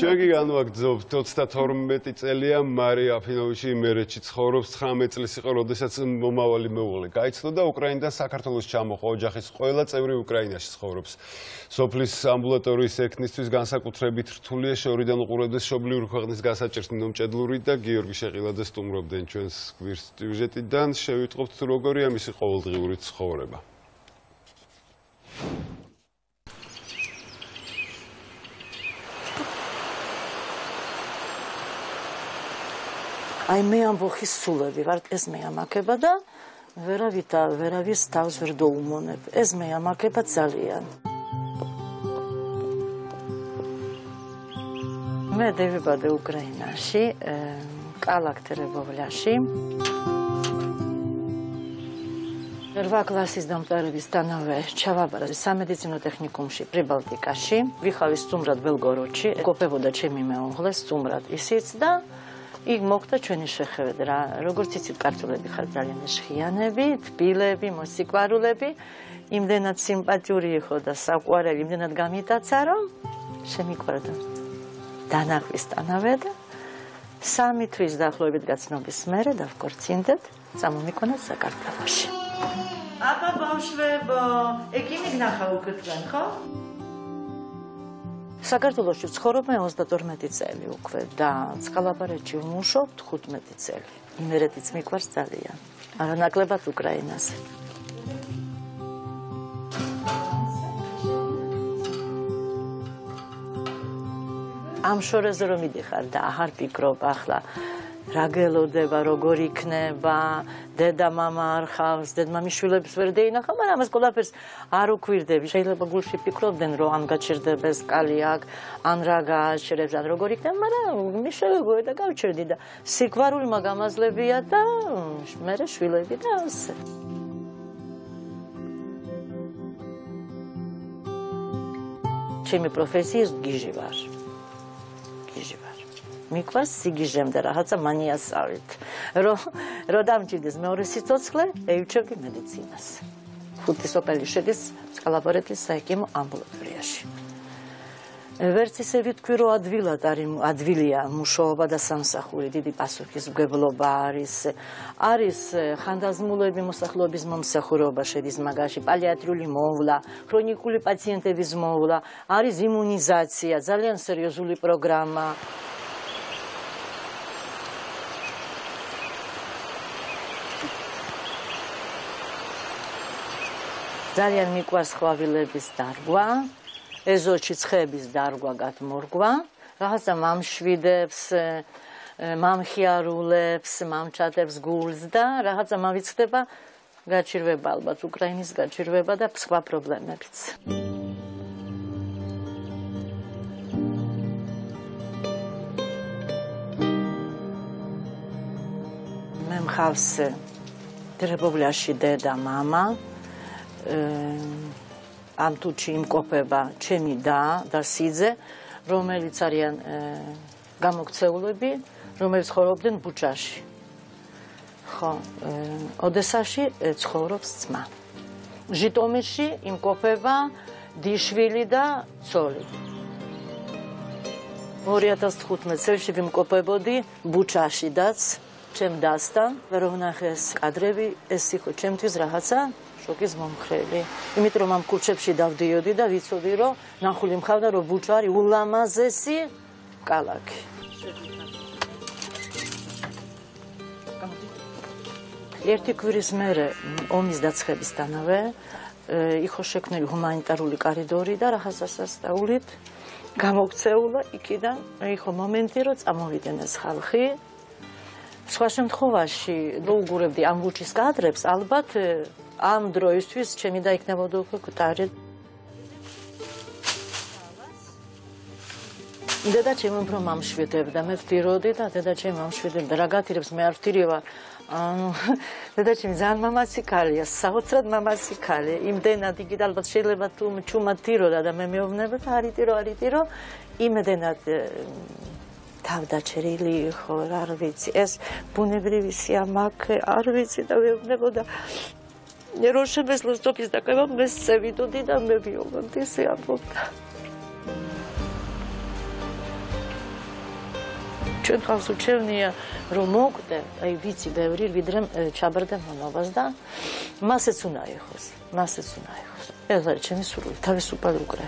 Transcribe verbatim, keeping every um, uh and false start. Çocuk anvakt zor. Totsta tormetic eliyam Maria Finovici mereciz xorobs xametlesi xorobdesat mumavali mevali. Kayıtsında Ukrayna'dan sakartoluş çamuk ocağız koylat evri Ukrayna'şız xorobs. Soplis ambulatory seknistüz gansa kutrebitr tuliyş oriden uğradas şobli urkağınız gansa çırtındım çadlurida Georgi şeğilades tumrobden çöns kvirst ücretidan şevit qopt turogoriya misi qovaldığı urits xoreba. Ai mei am vohis sulavi, vart ez mei am akebada, vera vital, vera vis tavs ver doumoneb, ez mei am akebat zalian. Me deviba de Ukrainashi, kalakterebovlashi. Prva klasis damtlarevi stanove Čavabara samedicinotehnikumši Pribaltikaši, vihavi stumrat Belgoroči, kopevoda čemi me ogle, stumrat isicda. Ig mokta çöni şehvedra. Rogorticit kartulebi xartalyan eşxiyanebi, tpilebi, mosikvarulebi. Imdenat simpatiuri xoda saquarevi, imdenat gamitatarom. Şemikvarda. Danaqvis tanaveda. Samitvis daxlobit gatsnobis mere davkortsindet. Samomikonat sakartveloshi. Aba bavshvebo, ekimig naxaukutvan, xo? საქართველოში ცხოვრობ მე ოცდათორმეტი წელი უკვე და წყალაბარეთში ვმუშობ თხუთმეტი წელი. იმერეთიც მიყვარს ძალიან. არანაკლებად უკრაინას. ამ შორეზე რომ მიდიხარ და აღარ ვფიქრობ ახლა რა გელოდება, როგორ იქნება, დედა მამა არ ხავს, დედმამის შვილებს ვერ დაინახავ, მაგრამ ამას ყველაფერს არ უკვირდები. Შეიძლება გულში ფიქრობდნენ, რომ ან გაჩერდეს კალი აქ, ან რა გააჩერებს, ან როგორ იქნება, მაგრამ მე შევეგოე და გავჩერდი და სიკვარული მაგამაძლებია და მე შვილები და ასე. ჩემი პროფესიის გიჟი ვარ. გიჟი ვარ. მიყვარს სიგიჟემდე რაღაცა მანიასავით. რო დამჭირდეს მეორე სიცოცხლე, ევჭევდი მედიცინას. ხუთი სოფელი შედის წყალაბარეთის საექიმო ამბულატორიაში. ვერც ისე ვიტყვი, რომ ადვილად არის ადვილია მუშაობა და სამსახური, დიდი პასუხისმგებლობა არის. არის ხანდაზმულები მოსახლეობის მომსახურება შედის მაგაში, პალიატრიული მოვლა, ქრონიკული პაციენტების მოვლა, არის იმუნიზაცია, ძალიან სერიოზული პროგრამა. ძალიან მიყვარს ხვავილების დარგვა, ეზოში ცხების დარგვა გათმორგვა, რაღაცა მამშვიდებს, მამხიარულებს, მამჩატებს გულს და რაღაცა მავიწყდება გაჩირვება ალბათ, უკრაინის გაჩირვება და სხვა პრობლემებიც. მე მყავს ტრებოვლაში დედა, მამა. Am tuci imkopeba çemi da da size Romelitarian gamokceulebi Romelis xorobden buçashi. Xo Odesashi xorobs tsma. Jitomirshi imkopeba dishvili da tsoli. ორი ათას თხუთმეტ წელში ვიმკოპებოდი ბუჩაშიდაც, ჩემ დასთან, ვერ ვნახეს კადრები, ეს იყო ჩემთვის რაღაცა შოკის მომხრევი. იმიტომ რომ ამ კურსებში დავდიოდი და ვიცოდი, რომ ნახული მქავდა, რომ ბუჩა არის ულამაზესი კალაკი. ერთი კვირის მერე ომის დაწყებისთანავე იყო შექმნილი ჰუმანიტარული კორიდორი და რაღაცა სასწაულით გამოქცეულა იქიდან იყო მომენტი, რომ წამოვიდნენ ეს ხალხი. სხვა შემთხვევაში ვუგურებდი ამ ბუჩის კადრებს, ალბათ ამ დროისთვის ჩემი და იქნებოდა უკვე კუტარი. დედა ჩემ უფრო მამშვიდებდა, მე ვტიროდი და დედა ჩემ მამშვიდებდა. რა გათირებს მე არ ვტირივარ. ანუ დედა ჩემ ძალიან მამაცი ქალია, საოცრად მამაცი ქალია. იმდენად იგი ალბათ შეიძლება თუ ჩუმად ტიროდა და მე მეუბნებოდა, არ იტირო, არ იტირო. იმდენად თავდაჭერილი ხო, არ ვიცი. ეს ბუნებრივი სიამაყე, არ ვიცი და მეუბნებოდა. Neroşemes listopis da kayvam, mes sevido didam meviyorum diye yaptım. Причем консульчевные ромогде, айвици деурил видрем чабердем манавазда, масецунаехос, масецунаехос. Я говорю, че не суру, та весу подругает.